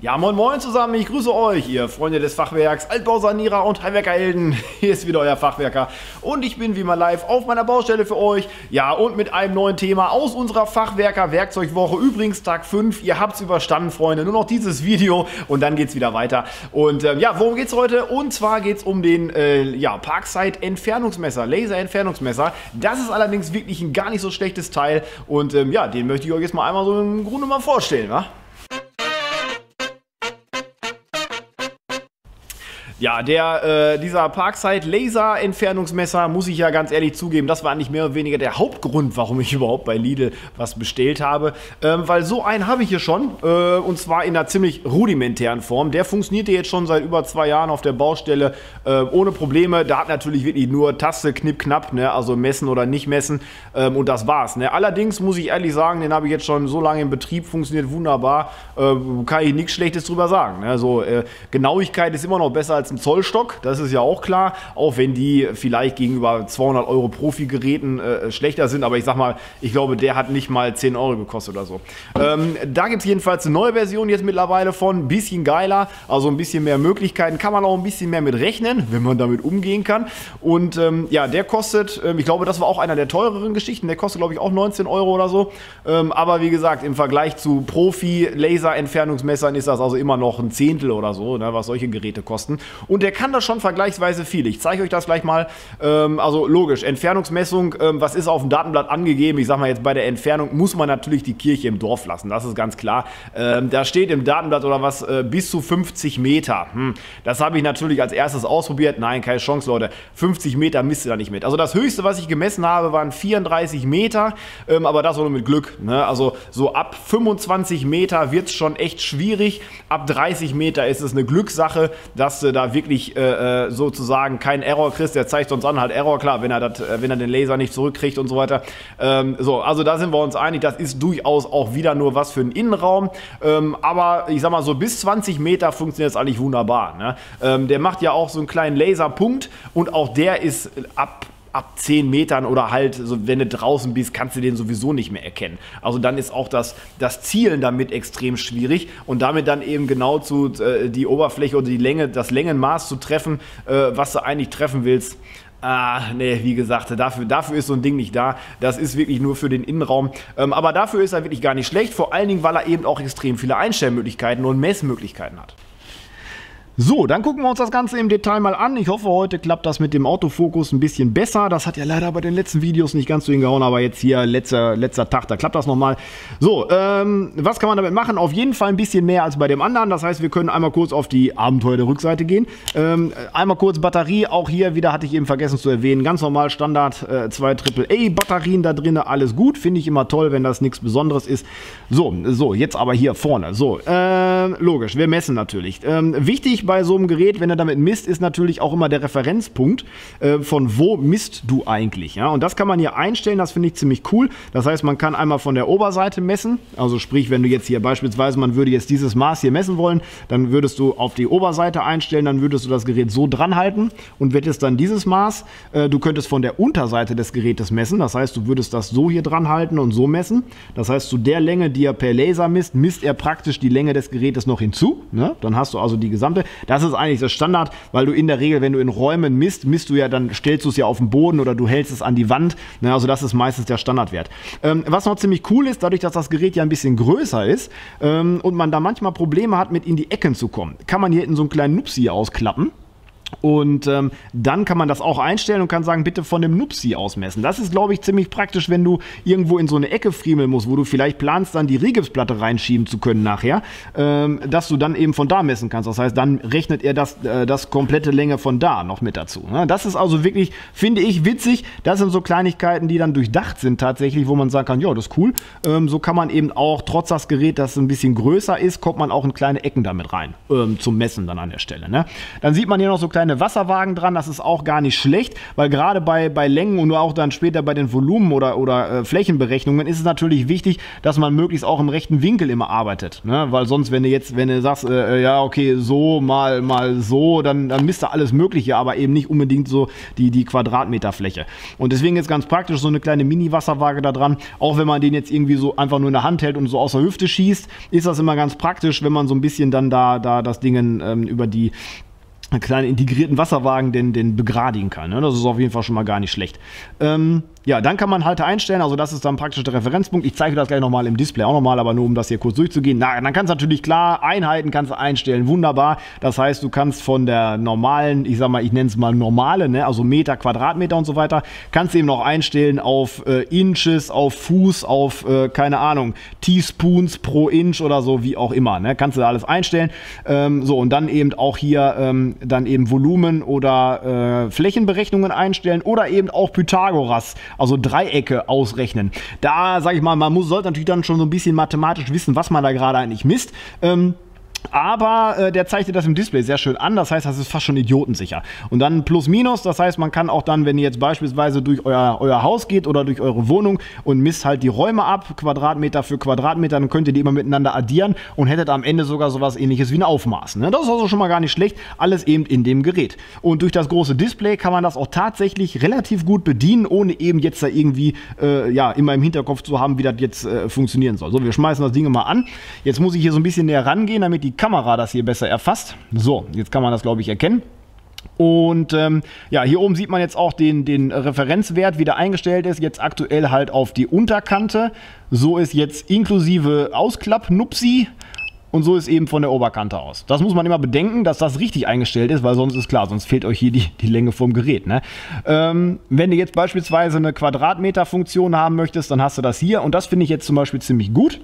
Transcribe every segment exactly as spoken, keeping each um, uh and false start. Ja, moin moin zusammen, ich grüße euch, ihr Freunde des Fachwerks, Altbausanierer und Heimwerkerhelden. Hier ist wieder euer Fachwerker und ich bin wie immer live auf meiner Baustelle für euch. Ja, und mit einem neuen Thema aus unserer Fachwerker-Werkzeugwoche. Übrigens Tag fünf, ihr habt's überstanden, Freunde. Nur noch dieses Video und dann geht's wieder weiter. Und ähm, ja, worum geht's heute? Und zwar geht's um den äh, ja, Parkside-Entfernungsmesser, Laser-Entfernungsmesser. Das ist allerdings wirklich ein gar nicht so schlechtes Teil und ähm, ja, den möchte ich euch jetzt mal einmal so im Grunde mal vorstellen, wa? Ja, der, äh, dieser Parkside Laser Entfernungsmesser, muss ich ja ganz ehrlich zugeben, das war eigentlich mehr oder weniger der Hauptgrund, warum ich überhaupt bei Lidl was bestellt habe. Ähm, weil so einen habe ich hier schon, äh, und zwar in einer ziemlich rudimentären Form. Der funktionierte jetzt schon seit über zwei Jahren auf der Baustelle äh, ohne Probleme. Da hat natürlich wirklich nur Taste, Knipp, Knapp, ne? Also messen oder nicht messen, ähm, und das war's. Ne? Allerdings muss ich ehrlich sagen, den habe ich jetzt schon so lange im Betrieb, funktioniert wunderbar, äh, kann ich nichts Schlechtes drüber sagen. Ne? Also, äh, Genauigkeit ist immer noch besser als ein Zollstock, das ist ja auch klar, auch wenn die vielleicht gegenüber zweihundert Euro Profi-Geräten äh, schlechter sind, aber ich sag mal, ich glaube, der hat nicht mal zehn Euro gekostet oder so. Ähm, da gibt es jedenfalls eine neue Version jetzt mittlerweile von, ein bisschen geiler, also ein bisschen mehr Möglichkeiten, kann man auch ein bisschen mehr mit rechnen, wenn man damit umgehen kann. Und ähm, ja, der kostet, ähm, ich glaube, das war auch einer der teureren Geschichten, der kostet, glaube ich, auch neunzehn Euro oder so, ähm, aber wie gesagt, im Vergleich zu Profi-Laser-Entfernungsmessern ist das also immer noch ein Zehntel oder so, ne, was solche Geräte kosten. Und der kann das schon vergleichsweise viel. Ich zeige euch das gleich mal. Ähm, also logisch, Entfernungsmessung, ähm, was ist auf dem Datenblatt angegeben? Ich sage mal jetzt, bei der Entfernung muss man natürlich die Kirche im Dorf lassen. Das ist ganz klar. Ähm, da steht im Datenblatt oder was, äh, bis zu fünfzig Meter. Hm, das habe ich natürlich als erstes ausprobiert. Nein, keine Chance, Leute. fünfzig Meter misst ihr da nicht mit. Also das Höchste, was ich gemessen habe, waren vierunddreißig Meter. Ähm, aber das nur mit Glück. Ne? Also so ab fünfundzwanzig Meter wird es schon echt schwierig. Ab dreißig Meter ist es eine Glückssache, dass äh, da wirklich äh, sozusagen keinen Error kriegst, der zeigt uns an, halt Error, klar, wenn er, dat, wenn er den Laser nicht zurückkriegt und so weiter. Ähm, so, also da sind wir uns einig, das ist durchaus auch wieder nur was für einen Innenraum, ähm, aber ich sag mal so, bis zwanzig Meter funktioniert das eigentlich wunderbar. Ne? Ähm, der macht ja auch so einen kleinen Laserpunkt und auch der ist ab ab zehn Metern oder halt, so, wenn du draußen bist, kannst du den sowieso nicht mehr erkennen. Also dann ist auch das, das Zielen damit extrem schwierig und damit dann eben genau zu äh, die Oberfläche oder die Länge, das Längenmaß zu treffen, äh, was du eigentlich treffen willst. Ah, ne, wie gesagt, dafür, dafür ist so ein Ding nicht da. Das ist wirklich nur für den Innenraum. Ähm, aber dafür ist er wirklich gar nicht schlecht, vor allen Dingen, weil er eben auch extrem viele Einstellmöglichkeiten und Messmöglichkeiten hat. So, dann gucken wir uns das Ganze im Detail mal an. Ich hoffe, heute klappt das mit dem Autofokus ein bisschen besser. Das hat ja leider bei den letzten Videos nicht ganz so hingehauen, aber jetzt hier letzter, letzter Tag, da klappt das nochmal. So, ähm, was kann man damit machen? Auf jeden Fall ein bisschen mehr als bei dem anderen. Das heißt, wir können einmal kurz auf die Abenteuer der Rückseite gehen. Ähm, einmal kurz Batterie, auch hier wieder hatte ich eben vergessen zu erwähnen. Ganz normal Standard, äh, zwei Triple A Batterien da drin, alles gut. Finde ich immer toll, wenn das nichts Besonderes ist. So, so jetzt aber hier vorne. So, äh, logisch, wir messen natürlich. Ähm, wichtig bei so einem Gerät, wenn er damit misst, ist natürlich auch immer der Referenzpunkt, äh, von wo misst du eigentlich. Ja? Und das kann man hier einstellen, das finde ich ziemlich cool. Das heißt, man kann einmal von der Oberseite messen, also sprich, wenn du jetzt hier beispielsweise, man würde jetzt dieses Maß hier messen wollen, dann würdest du auf die Oberseite einstellen, dann würdest du das Gerät so dran halten und hättest dann dieses Maß. Äh, du könntest von der Unterseite des Gerätes messen, das heißt, du würdest das so hier dran halten und so messen. Das heißt, zu der Länge, die er per Laser misst, misst er praktisch die Länge des Gerätes noch hinzu. Ne? Dann hast du also die gesamte. Das ist eigentlich das Standard, weil du in der Regel, wenn du in Räumen misst, misst du ja, dann stellst du es ja auf den Boden oder du hältst es an die Wand. Na, also das ist meistens der Standardwert. Ähm, was noch ziemlich cool ist, dadurch, dass das Gerät ja ein bisschen größer ist, ähm, und man da manchmal Probleme hat, mit in die Ecken zu kommen, kann man hier in so einen kleinen Nupsi ausklappen. Und ähm, dann kann man das auch einstellen und kann sagen, bitte von dem Nupsi ausmessen. Das ist, glaube ich, ziemlich praktisch, wenn du irgendwo in so eine Ecke friemeln musst, wo du vielleicht planst, dann die Rigipsplatte reinschieben zu können nachher, ähm, dass du dann eben von da messen kannst. Das heißt, dann rechnet er das, äh, das komplette Länge von da noch mit dazu. Ne? Das ist also wirklich, finde ich, witzig. Das sind so Kleinigkeiten, die dann durchdacht sind tatsächlich, wo man sagen kann, ja, das ist cool. Ähm, so kann man eben auch, trotz das Gerät, das ein bisschen größer ist, kommt man auch in kleine Ecken damit rein, ähm, zum Messen dann an der Stelle. Ne? Dann sieht man hier noch so kleine kleine Wasserwagen dran, das ist auch gar nicht schlecht, weil gerade bei, bei Längen und auch dann später bei den Volumen oder, oder äh, Flächenberechnungen ist es natürlich wichtig, dass man möglichst auch im rechten Winkel immer arbeitet, ne? Weil sonst, wenn du jetzt, wenn du sagst, äh, ja okay, so mal, mal so, dann, dann misst du alles Mögliche, aber eben nicht unbedingt so die, die Quadratmeterfläche. Und deswegen ist ganz praktisch so eine kleine Mini-Wasserwaage da dran, auch wenn man den jetzt irgendwie so einfach nur in der Hand hält und so aus der Hüfte schießt, ist das immer ganz praktisch, wenn man so ein bisschen dann da, da das Ding ähm, über die kleinen integrierten Wasserwagen den, den begradigen kann, ne? Das ist auf jeden Fall schon mal gar nicht schlecht. Ähm, ja, dann kann man Halter einstellen, also das ist dann praktisch der Referenzpunkt. Ich zeige das gleich nochmal im Display auch nochmal, aber nur um das hier kurz durchzugehen. Na, dann kannst du natürlich klar, Einheiten kannst du einstellen, wunderbar. Das heißt, du kannst von der normalen, ich sag mal, ich nenne es mal normale, ne? Also Meter, Quadratmeter und so weiter, kannst du eben noch einstellen auf äh, Inches, auf Fuß, auf, äh, keine Ahnung, Teaspoons pro Inch oder so, wie auch immer, ne? Kannst du da alles einstellen. Ähm, so, und dann eben auch hier, ähm, dann eben Volumen oder äh, Flächenberechnungen einstellen oder eben auch Pythagoras, also Dreiecke ausrechnen. Da sage ich mal, man muss, sollte natürlich dann schon so ein bisschen mathematisch wissen, was man da gerade eigentlich misst. Ähm Aber äh, der zeigt dir das im Display sehr schön an, das heißt, das ist fast schon idiotensicher. Und dann plus minus, das heißt, man kann auch dann, wenn ihr jetzt beispielsweise durch euer, euer Haus geht oder durch eure Wohnung und misst halt die Räume ab, Quadratmeter für Quadratmeter, dann könnt ihr die immer miteinander addieren und hättet am Ende sogar sowas ähnliches wie ein Aufmaß, ne? Das ist also schon mal gar nicht schlecht, alles eben in dem Gerät. Und durch das große Display kann man das auch tatsächlich relativ gut bedienen, ohne eben jetzt da irgendwie äh, ja, immer im Hinterkopf zu haben, wie das jetzt äh, funktionieren soll. So, wir schmeißen das Ding mal an. Jetzt muss ich hier so ein bisschen näher rangehen, damit die Die Kamera das hier besser erfasst. So, jetzt kann man das, glaube ich, erkennen. Und ähm, ja, hier oben sieht man jetzt auch den, den Referenzwert, wie der eingestellt ist. Jetzt aktuell halt auf die Unterkante. So ist jetzt inklusive Ausklapp-Nupsi. Und so ist eben von der Oberkante aus. Das muss man immer bedenken, dass das richtig eingestellt ist, weil sonst ist klar, sonst fehlt euch hier die, die Länge vom Gerät, ne? Ähm, wenn du jetzt beispielsweise eine Quadratmeter-Funktion haben möchtest, dann hast du das hier. Und das finde ich jetzt zum Beispiel ziemlich gut.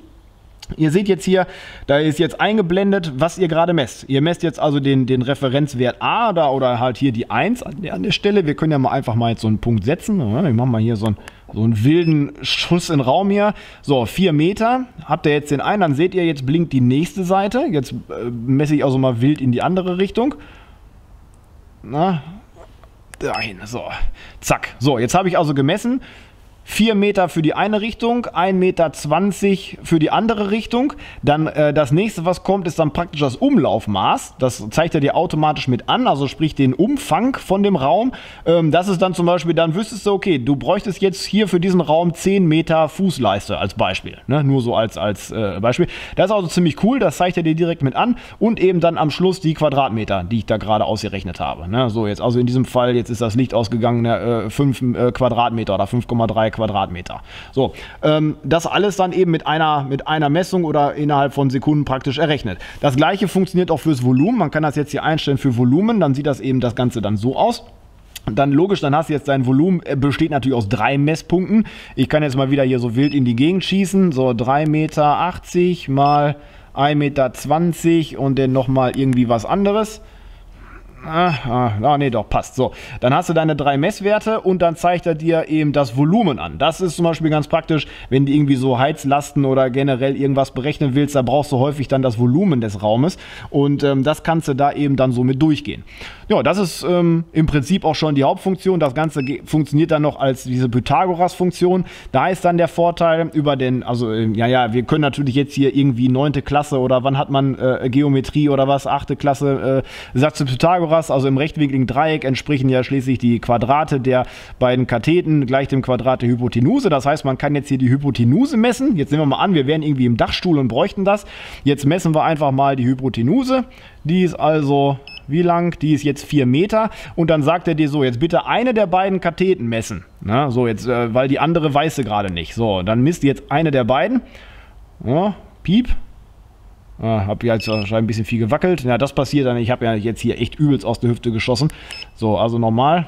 Ihr seht jetzt hier, da ist jetzt eingeblendet, was ihr gerade messt. Ihr messt jetzt also den, den Referenzwert A da, oder halt hier die eins an der, an der Stelle. Wir können ja mal einfach mal jetzt so einen Punkt setzen. Ich mache mal hier so einen, so einen wilden Schuss in den Raum hier. So, vier Meter. Habt ihr jetzt den einen, dann seht ihr, jetzt blinkt die nächste Seite. Jetzt äh, messe ich also mal wild in die andere Richtung. Na, dahin, so, zack. So, jetzt habe ich also gemessen. vier Meter für die eine Richtung, ein Meter zwanzig für die andere Richtung. Dann äh, das nächste, was kommt, ist dann praktisch das Umlaufmaß. Das zeigt er dir automatisch mit an, also sprich den Umfang von dem Raum. Ähm, das ist dann zum Beispiel, dann wüsstest du, okay, du bräuchtest jetzt hier für diesen Raum zehn Meter Fußleiste als Beispiel, ne? Nur so als, als äh, Beispiel. Das ist also ziemlich cool, das zeigt er dir direkt mit an. Und eben dann am Schluss die Quadratmeter, die ich da gerade ausgerechnet habe, ne? So, jetzt also in diesem Fall, jetzt ist das Licht ausgegangen, ne, äh, fünf äh, Quadratmeter oder fünf Komma drei Quadratmeter. So, ähm, das alles dann eben mit einer, mit einer Messung oder innerhalb von Sekunden praktisch errechnet. Das gleiche funktioniert auch fürs Volumen. Man kann das jetzt hier einstellen für Volumen, dann sieht das eben das Ganze dann so aus. Dann logisch, dann hast du jetzt dein Volumen, besteht natürlich aus drei Messpunkten. Ich kann jetzt mal wieder hier so wild in die Gegend schießen. So drei Komma achtzig Meter mal ein Meter zwanzig und dann nochmal irgendwie was anderes. Ah, ah, ah, nee, doch, passt. So, dann hast du deine drei Messwerte und dann zeigt er dir eben das Volumen an. Das ist zum Beispiel ganz praktisch, wenn du irgendwie so Heizlasten oder generell irgendwas berechnen willst, da brauchst du häufig dann das Volumen des Raumes und ähm, das kannst du da eben dann so mit durchgehen. Ja, das ist ähm, im Prinzip auch schon die Hauptfunktion. Das Ganze funktioniert dann noch als diese Pythagoras-Funktion. Da ist dann der Vorteil über den, also, äh, ja, ja, wir können natürlich jetzt hier irgendwie neunte Klasse oder wann hat man äh, Geometrie oder was, achte Klasse, äh, Satz zu Pythagoras. Also im rechtwinkligen Dreieck entsprechen ja schließlich die Quadrate der beiden Katheten gleich dem Quadrat der Hypotenuse. Das heißt, man kann jetzt hier die Hypotenuse messen. Jetzt nehmen wir mal an, wir wären irgendwie im Dachstuhl und bräuchten das. Jetzt messen wir einfach mal die Hypotenuse. Die ist also... Wie lang? Die ist jetzt vier Meter. Und dann sagt er dir so, jetzt bitte eine der beiden Katheten messen. Na, so jetzt, äh, weil die andere weißt du gerade nicht. So, dann misst du jetzt eine der beiden. Ja, piep. Ah, hab ja jetzt ein bisschen viel gewackelt. Ja, das passiert dann. Ich habe ja jetzt hier echt übelst aus der Hüfte geschossen. So, also normal.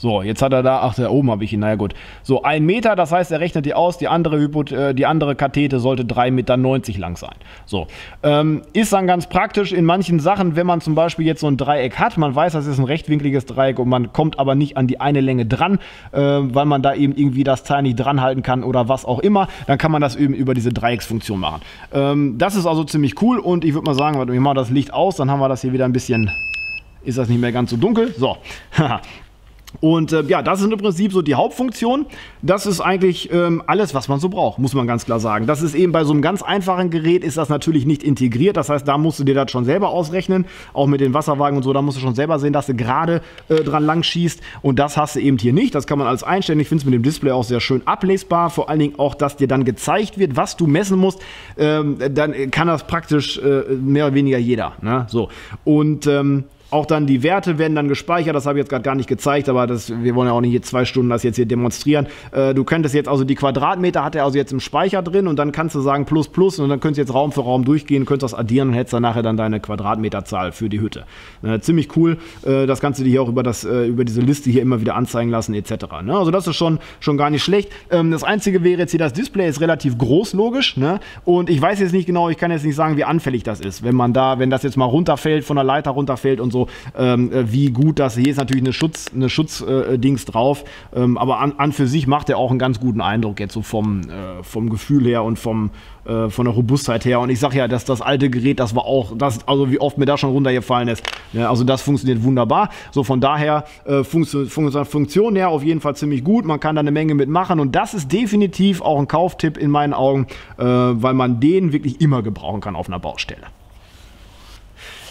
So, jetzt hat er da, ach, da oben habe ich ihn, naja gut. So, ein Meter, das heißt, er rechnet die aus, die andere, Hypot äh, die andere Kathete sollte drei Komma neunzig Meter lang sein. So, ähm, ist dann ganz praktisch in manchen Sachen, wenn man zum Beispiel jetzt so ein Dreieck hat, man weiß, das ist ein rechtwinkliges Dreieck und man kommt aber nicht an die eine Länge dran, äh, weil man da eben irgendwie das Teil nicht dran halten kann oder was auch immer, dann kann man das eben über diese Dreiecksfunktion machen. Ähm, das ist also ziemlich cool und ich würde mal sagen, wir machen das Licht aus, dann haben wir das hier wieder ein bisschen, ist das nicht mehr ganz so dunkel. So, haha. Und äh, ja, das ist im Prinzip so die Hauptfunktion. Das ist eigentlich ähm, alles, was man so braucht, muss man ganz klar sagen. Das ist eben bei so einem ganz einfachen Gerät, ist das natürlich nicht integriert. Das heißt, da musst du dir das schon selber ausrechnen. Auch mit den Wasserwagen und so, da musst du schon selber sehen, dass du gerade äh, dran lang schießt. Und das hast du eben hier nicht. Das kann man alles einstellen. Ich finde es mit dem Display auch sehr schön ablesbar. Vor allen Dingen auch, dass dir dann gezeigt wird, was du messen musst. Ähm, dann kann das praktisch äh, mehr oder weniger jeder, ne? So. Und ähm, auch dann die Werte werden dann gespeichert, das habe ich jetzt gerade gar nicht gezeigt, aber das, wir wollen ja auch nicht hier zwei Stunden das jetzt hier demonstrieren. Äh, du könntest jetzt also die Quadratmeter hat er also jetzt im Speicher drin und dann kannst du sagen plus plus und dann könntest du jetzt Raum für Raum durchgehen, könntest das addieren und hättest dann nachher dann deine Quadratmeterzahl für die Hütte. Äh, ziemlich cool, äh, das kannst du dir hier auch über, das, äh, über diese Liste hier immer wieder anzeigen lassen et cetera. Ne? Also das ist schon, schon gar nicht schlecht. Ähm, das Einzige wäre jetzt hier, das Display ist relativ groß, logisch, ne? Und ich weiß jetzt nicht genau, ich kann jetzt nicht sagen, wie anfällig das ist, wenn man da, wenn das jetzt mal runterfällt, von der Leiter runterfällt und so. So, ähm, wie gut das hier ist, natürlich eine Schutz, eine Schutzdings äh, drauf, ähm, aber an, an für sich macht er auch einen ganz guten Eindruck jetzt so vom, äh, vom Gefühl her und vom, äh, von der Robustheit her. Und ich sage ja, dass das alte Gerät, das war auch, das, also wie oft mir da schon runtergefallen ist, ja, also das funktioniert wunderbar. So von daher äh, Funktion, Funktion her auf jeden Fall ziemlich gut, man kann da eine Menge mitmachen und das ist definitiv auch ein Kauftipp in meinen Augen, äh, weil man den wirklich immer gebrauchen kann auf einer Baustelle.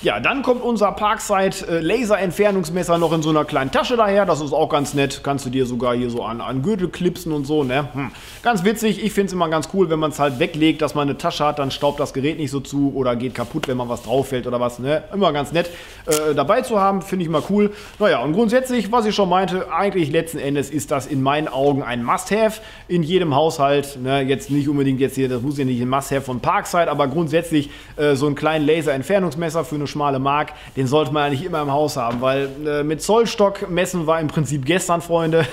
Ja, dann kommt unser Parkside Laser-Entfernungsmesser noch in so einer kleinen Tasche daher. Das ist auch ganz nett. Kannst du dir sogar hier so an, an Gürtel klipsen und so, ne? Hm. Ganz witzig. Ich finde es immer ganz cool, wenn man es halt weglegt, dass man eine Tasche hat, dann staubt das Gerät nicht so zu oder geht kaputt, wenn man was drauf fällt oder was, ne? Immer ganz nett äh, dabei zu haben, finde ich mal cool. Naja, und grundsätzlich, was ich schon meinte, eigentlich letzten Endes ist das in meinen Augen ein Must-Have in jedem Haushalt, ne? Jetzt nicht unbedingt jetzt hier, das muss ja nicht ein Must-Have von Parkside, aber grundsätzlich äh, so einen kleinen Laser-Entfernungsmesser für eine schmale Mark, den sollte man ja nicht immer im Haus haben, weil äh, mit Zollstock messen war im Prinzip gestern, Freunde.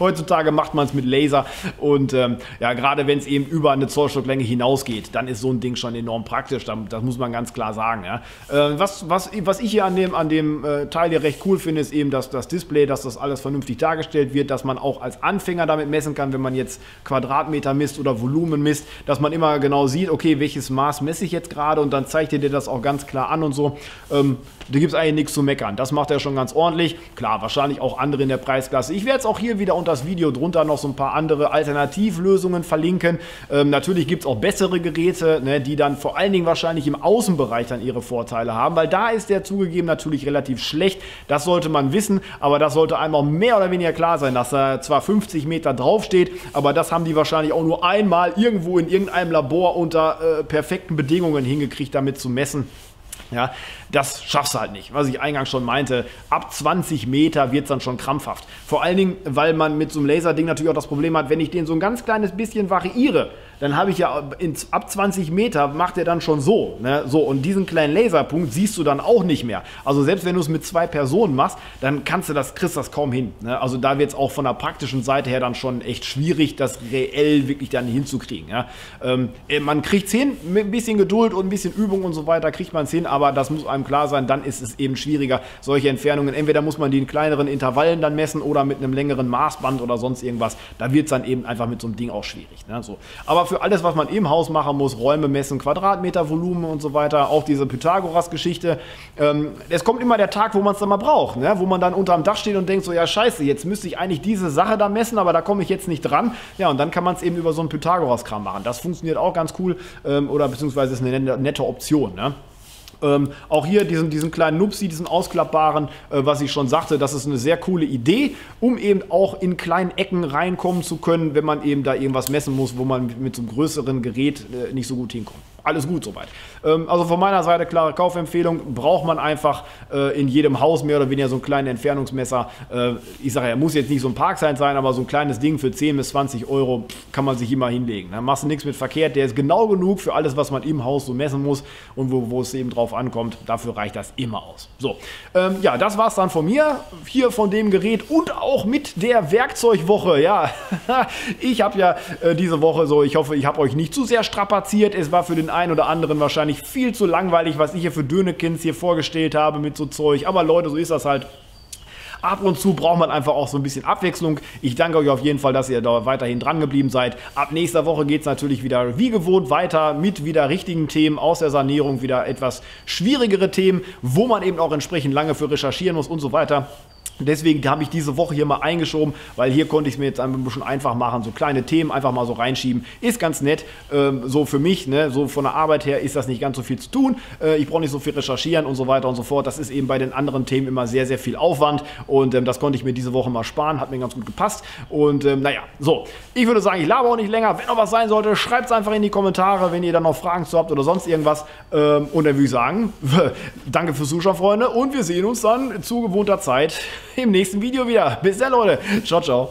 Heutzutage macht man es mit Laser und ähm, ja, gerade wenn es eben über eine Zollstocklänge hinausgeht, dann ist so ein Ding schon enorm praktisch, das, das muss man ganz klar sagen. Ja. Äh, was, was, was ich hier an dem, an dem äh, Teil hier recht cool finde, ist eben dass das Display, dass das alles vernünftig dargestellt wird, dass man auch als Anfänger damit messen kann, wenn man jetzt Quadratmeter misst oder Volumen misst, dass man immer genau sieht, okay, welches Maß messe ich jetzt gerade und dann zeigt ihr dir das auch ganz klar an und so. Ähm, da gibt es eigentlich nichts zu meckern. Das macht er schon ganz ordentlich. Klar, wahrscheinlich auch andere in der Preisklasse. Ich werde jetzt auch hier wieder unter das Video drunter noch so ein paar andere Alternativlösungen verlinken. Ähm, natürlich gibt es auch bessere Geräte, ne, die dann vor allen Dingen wahrscheinlich im Außenbereich dann ihre Vorteile haben, weil da ist der zugegeben natürlich relativ schlecht. Das sollte man wissen, aber das sollte einmal mehr oder weniger klar sein, dass er zwar fünfzig Meter draufsteht, aber das haben die wahrscheinlich auch nur einmal irgendwo in irgendeinem Labor unter äh, perfekten Bedingungen hingekriegt, damit zu messen. Ja, das schaffst du halt nicht, was ich eingangs schon meinte, ab zwanzig Meter wird es dann schon krampfhaft. Vor allen Dingen, weil man mit so einem Laserding natürlich auch das Problem hat, wenn ich den so ein ganz kleines bisschen variiere, dann habe ich ja ins, ab zwanzig Meter macht er dann schon so, ne? So. Und diesen kleinen Laserpunkt siehst du dann auch nicht mehr. Also selbst wenn du es mit zwei Personen machst, dann kannst du das, kriegst das kaum hin, ne? Also da wird es auch von der praktischen Seite her dann schon echt schwierig, das reell wirklich dann hinzukriegen. Ja? Ähm, man kriegt es hin, mit ein bisschen Geduld und ein bisschen Übung und so weiter kriegt man es hin, aber das muss einem klar sein, dann ist es eben schwieriger, solche Entfernungen. Entweder muss man die in kleineren Intervallen dann messen oder mit einem längeren Maßband oder sonst irgendwas. Da wird es dann eben einfach mit so einem Ding auch schwierig, ne? So. Aber für alles, was man im Haus machen muss, Räume messen, Quadratmeter, Volumen und so weiter, auch diese Pythagoras-Geschichte. Ähm, es kommt immer der Tag, wo man es dann mal braucht, ne? Wo man dann unterm Dach steht und denkt so, ja scheiße, jetzt müsste ich eigentlich diese Sache da messen, aber da komme ich jetzt nicht dran. Ja, und dann kann man es eben über so einen Pythagoras-Kram machen. Das funktioniert auch ganz cool ähm, oder beziehungsweise ist eine nette Option, ne? Ähm, auch hier diesen, diesen kleinen Nupsi, diesen ausklappbaren, äh, was ich schon sagte, das ist eine sehr coole Idee, um eben auch in kleinen Ecken reinkommen zu können, wenn man eben da irgendwas messen muss, wo man mit, mit so einem größeren Gerät äh, nicht so gut hinkommt. Alles gut soweit. Ähm, also von meiner Seite klare Kaufempfehlung, braucht man einfach äh, in jedem Haus mehr oder weniger so einen kleinen Entfernungsmesser. Äh, ich sage ja, muss jetzt nicht so ein Parkside sein, aber so ein kleines Ding für zehn bis zwanzig Euro kann man sich immer hinlegen. Da machst du nichts mit verkehrt, der ist genau genug für alles, was man im Haus so messen muss und wo, wo es eben drauf drauf ankommt, dafür reicht das immer aus. So, ähm, ja, das war's dann von mir, hier von dem Gerät und auch mit der Werkzeugwoche. Ja, ich habe ja äh, diese Woche so, ich hoffe, ich habe euch nicht zu sehr strapaziert. Es war für den einen oder anderen wahrscheinlich viel zu langweilig, was ich hier für Dönekins hier vorgestellt habe mit so Zeug. Aber Leute, so ist das halt. Ab und zu braucht man einfach auch so ein bisschen Abwechslung. Ich danke euch auf jeden Fall, dass ihr da weiterhin dran geblieben seid. Ab nächster Woche geht es natürlich wieder wie gewohnt weiter mit wieder richtigen Themen aus der Sanierung, wieder etwas schwierigere Themen, wo man eben auch entsprechend lange für recherchieren muss und so weiter. Deswegen habe ich diese Woche hier mal eingeschoben, weil hier konnte ich es mir jetzt ein bisschen einfach machen. So kleine Themen einfach mal so reinschieben. Ist ganz nett. Ähm, so für mich, ne? So von der Arbeit her ist das nicht ganz so viel zu tun. Äh, ich brauche nicht so viel recherchieren und so weiter und so fort. Das ist eben bei den anderen Themen immer sehr, sehr viel Aufwand. Und ähm, das konnte ich mir diese Woche mal sparen. Hat mir ganz gut gepasst. Und ähm, naja, so. Ich würde sagen, ich laber auch nicht länger. Wenn noch was sein sollte, schreibt es einfach in die Kommentare, wenn ihr dann noch Fragen zu habt oder sonst irgendwas. Ähm, und dann würde ich sagen, danke fürs Zuschauen, Freunde. Und wir sehen uns dann zu gewohnter Zeit im nächsten Video wieder. Bis dann, Leute. Ciao, ciao.